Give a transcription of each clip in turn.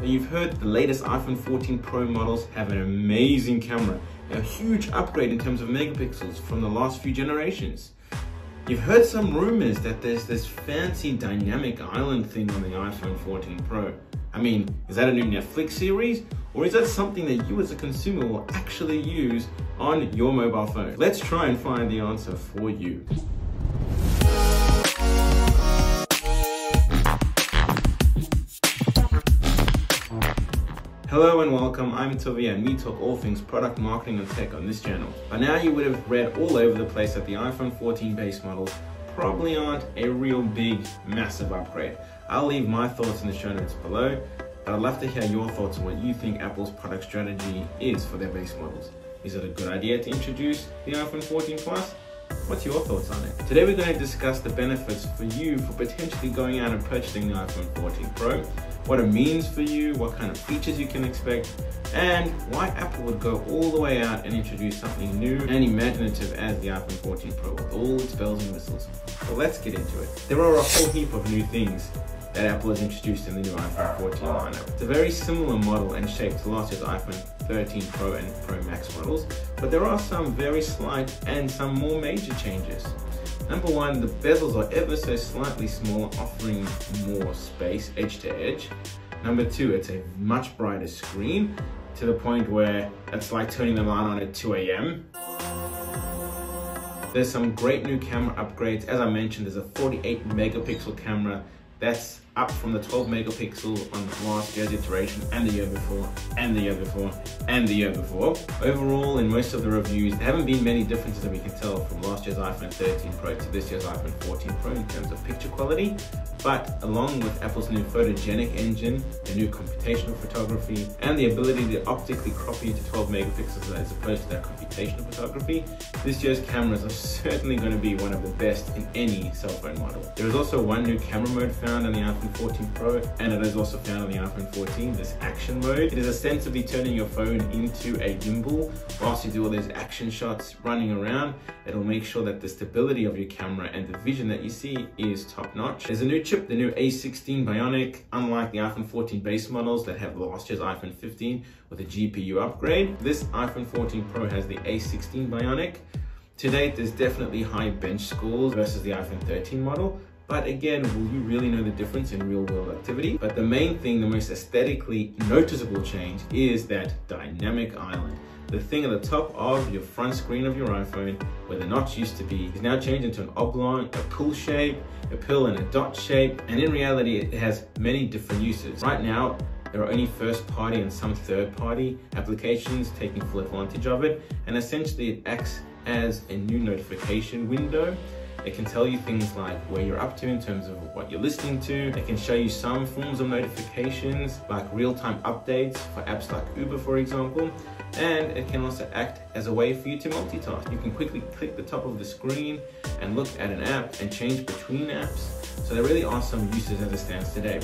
So you've heard the latest iPhone 14 Pro models have an amazing camera, a huge upgrade in terms of megapixels from the last few generations. You've heard some rumors that there's this fancy Dynamic Island thing on the iPhone 14 Pro. I mean, is that a new Netflix series? Or is that something that you as a consumer will actually use on your mobile phone? Let's try and find the answer for you. Hello and welcome, I'm Tuvia and we talk all things product marketing and tech on this channel. By now you would have read all over the place that the iPhone 14 base models probably aren't a real big, massive upgrade. I'll leave my thoughts in the show notes below, but I'd love to hear your thoughts on what you think Apple's product strategy is for their base models. Is it a good idea to introduce the iPhone 14 Plus? What's your thoughts on it? Today we're going to discuss the benefits for you for potentially going out and purchasing the iPhone 14 Pro, what it means for you, what kind of features you can expect, and why Apple would go all the way out and introduce something new and imaginative as the iPhone 14 Pro with all its bells and whistles. So let's get into it. There are a whole heap of new things that Apple has introduced in the new iPhone 14 lineup. It's a very similar model and shape to last year's iPhone 13 Pro and Pro Max models, but there are some very slight and some more major changes. Number one, the bezels are ever so slightly smaller, offering more space edge to edge. Number two, it's a much brighter screen to the point where it's like turning the light on at 2 a.m. There's some great new camera upgrades. As I mentioned, there's a 48 megapixel camera. That's up from the 12 megapixel on the last year's iteration and the year before and the year before and the year before. Overall, in most of the reviews, there haven't been many differences that we can tell from last year's iPhone 13 Pro to this year's iPhone 14 Pro in terms of picture quality. But along with Apple's new photogenic engine, the new computational photography, and the ability to optically crop you to 12 megapixels as opposed to that computational photography, this year's cameras are certainly going to be one of the best in any cell phone model. There is also one new camera mode found on the iPhone 14 Pro, and it is also found on the iPhone 14, this action mode. It is ostensibly turning your phone into a gimbal. Whilst you do all these action shots running around, it'll make sure that the stability of your camera and the vision that you see is top notch. There's a new chip, the new A16 Bionic, unlike the iPhone 14 base models that have last year's iPhone 15 with a GPU upgrade. This iPhone 14 Pro has the A16 Bionic. To date, there's definitely high bench scores versus the iPhone 13 model. But again, will you really know the difference in real world activity? But the main thing, the most aesthetically noticeable change is that Dynamic Island. The thing at the top of your front screen of your iPhone, where the notch used to be, is now changed into an oblong, a pool shape, a pill and a dot shape. And in reality, it has many different uses. Right now, there are only first party and some third party applications taking full advantage of it. And essentially it acts as a new notification window. It can tell you things like where you're up to in terms of what you're listening to. It can show you some forms of notifications like real-time updates for apps like Uber, for example. And it can also act as a way for you to multitask. You can quickly click the top of the screen and look at an app and change between apps. So there really are some uses as it stands today.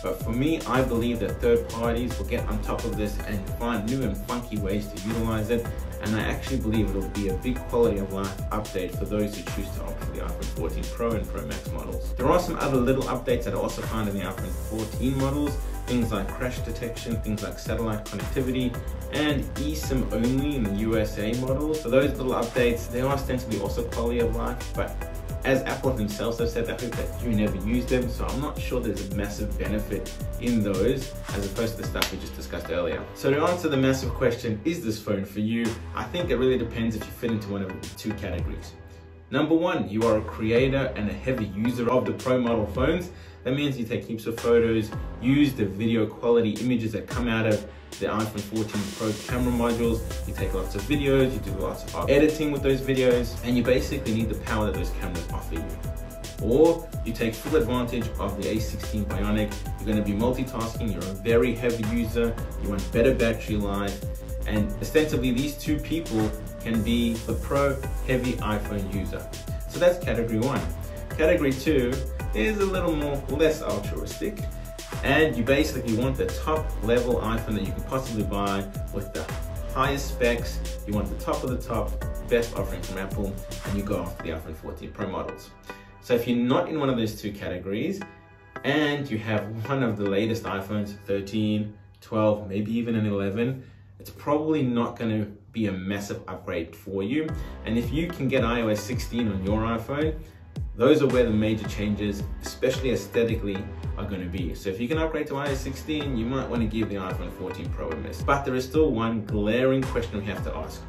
But for me, I believe that third parties will get on top of this and find new and funky ways to utilize it. And I actually believe it'll be a big quality of life update for those who choose to opt for the iPhone 14 Pro and Pro Max models. There are some other little updates that are also found in the iPhone 14 models, things like crash detection, things like satellite connectivity, and eSIM only in the USA models. So those little updates, they are ostensibly also quality of life, but as Apple themselves have said, I hope that you never use them, so I'm not sure there's a massive benefit in those as opposed to the stuff we just discussed earlier. So to answer the massive question, is this phone for you? I think it really depends if you fit into one of the two categories. Number one, you are a creator and a heavy user of the Pro model phones. That means you take heaps of photos, use the video quality images that come out of the iPhone 14 Pro camera modules, you take lots of videos, you do lots of editing with those videos, and you basically need the power that those cameras offer you. Or you take full advantage of the A16 Bionic, you're going to be multitasking, you're a very heavy user, you want better battery life, and ostensibly these two people can be the Pro heavy iPhone user. So that's category one. Category two is a little more less altruistic, and you basically want the top level iPhone that you can possibly buy with the highest specs. You want the top of the top, best offering from Apple, and you go after the iPhone 14 Pro models. So if you're not in one of those two categories, and you have one of the latest iPhones, 13, 12, maybe even an 11, it's probably not going to be a massive upgrade for you. And if you can get iOS 16 on your iPhone, those are where the major changes, especially aesthetically, are going to be. So if you can upgrade to iOS 16, you might want to give the iPhone 14 Pro a miss. But there is still one glaring question we have to ask.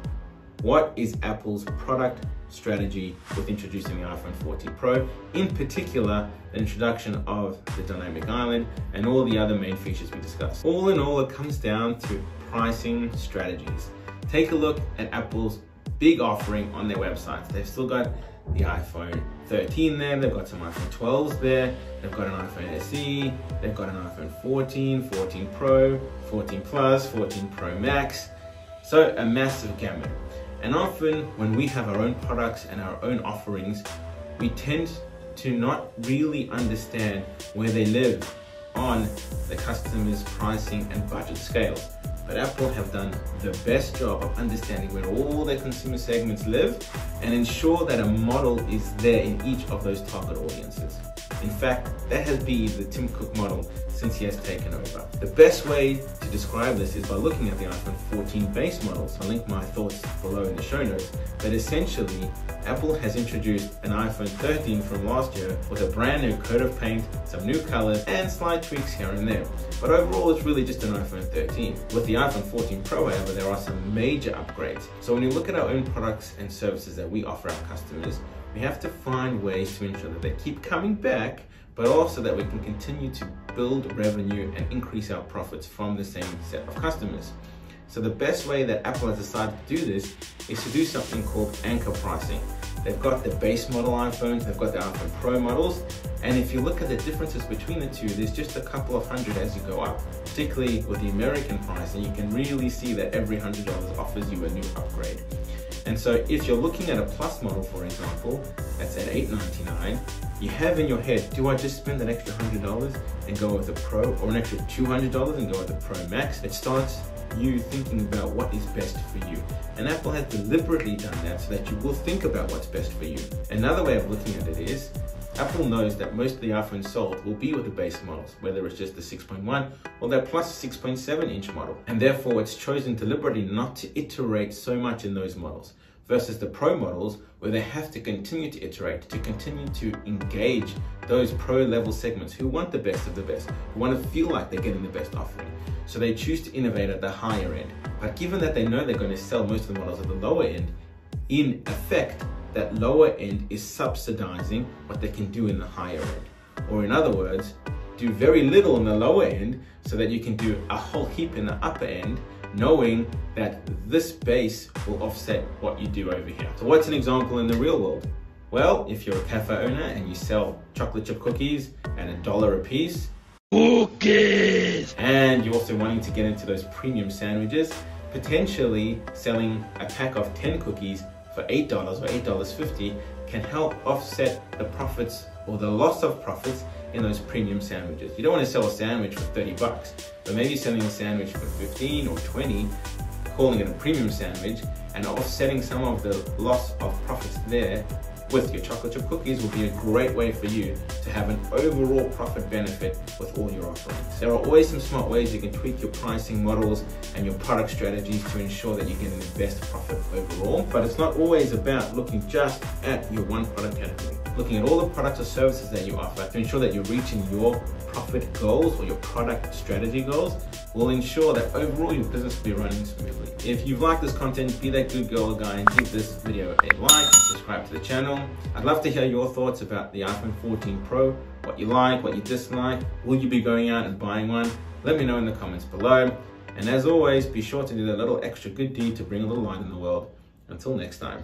What is Apple's product strategy with introducing the iPhone 14 Pro, in particular, the introduction of the Dynamic Island and all the other main features we discussed? All in all, it comes down to pricing strategies. Take a look at Apple's big offering on their websites. They've still got the iPhone 13 there, they've got some iPhone 12s there, they've got an iPhone SE, they've got an iPhone 14, 14 Pro, 14 Plus, 14 Pro Max. So a massive gamut. And often when we have our own products and our own offerings, we tend to not really understand where they live on the customer's pricing and budget scale. But Apple have done the best job of understanding where all their consumer segments live and ensure that a model is there in each of those target audiences. In fact, that has been the Tim Cook model since he has taken over. The best way to describe this is by looking at the iPhone 14 base models. I'll link my thoughts below in the show notes, but essentially Apple has introduced an iPhone 13 from last year with a brand new coat of paint, some new colors, and slight tweaks here and there. But overall, it's really just an iPhone 13. With the iPhone 14 Pro, however, there are some major upgrades. So when you look at our own products and services that we offer our customers, we have to find ways to ensure that they keep coming back, but also that we can continue to build revenue and increase our profits from the same set of customers. So the best way that Apple has decided to do this is to do something called anchor pricing. They've got the base model iPhones, they've got the iPhone Pro models, and if you look at the differences between the two, there's just a couple of hundred as you go up. Particularly with the American pricing, you can really see that every $100 offers you a new upgrade. And so if you're looking at a Plus model, for example, that's at $899, you have in your head, do I just spend an extra $100 and go with the Pro, or an extra $200 and go with the Pro Max? It starts you thinking about what is best for you. And Apple has deliberately done that so that you will think about what's best for you. Another way of looking at it is, Apple knows that most of the iPhones sold will be with the base models, whether it's just the 6.1 or that plus 6.7 inch model. And therefore it's chosen deliberately not to iterate so much in those models versus the Pro models where they have to continue to iterate, to continue to engage those pro level segments who want the best of the best, who want to feel like they're getting the best offering. So they choose to innovate at the higher end. But given that they know they're going to sell most of the models at the lower end, in effect, that lower end is subsidizing what they can do in the higher end. Or in other words, do very little in the lower end so that you can do a whole heap in the upper end, knowing that this base will offset what you do over here. So what's an example in the real world? Well, if you're a cafe owner and you sell chocolate chip cookies at $1 a piece, cookies, and you're also wanting to get into those premium sandwiches, potentially selling a pack of 10 cookies for $8 or $8.50 can help offset the profits or the loss of profits in those premium sandwiches. You don't want to sell a sandwich for 30 bucks, but maybe selling a sandwich for 15 or 20, calling it a premium sandwich, and offsetting some of the loss of profits there with your chocolate chip cookies will be a great way for you to have an overall profit benefit with all your offerings. There are always some smart ways you can tweak your pricing models and your product strategies to ensure that you're getting the best profit overall, but it's not always about looking just at your one product category. Looking at all the products or services that you offer to ensure that you're reaching your profit goals or your product strategy goals will ensure that overall your business will be running smoothly. If you've liked this content, be that good girl or guy and give this video a like and subscribe to the channel. I'd love to hear your thoughts about the iPhone 14 Pro, what you like, what you dislike. Will you be going out and buying one? Let me know in the comments below. And as always, be sure to do that little extra good deed to bring a little light in the world. Until next time.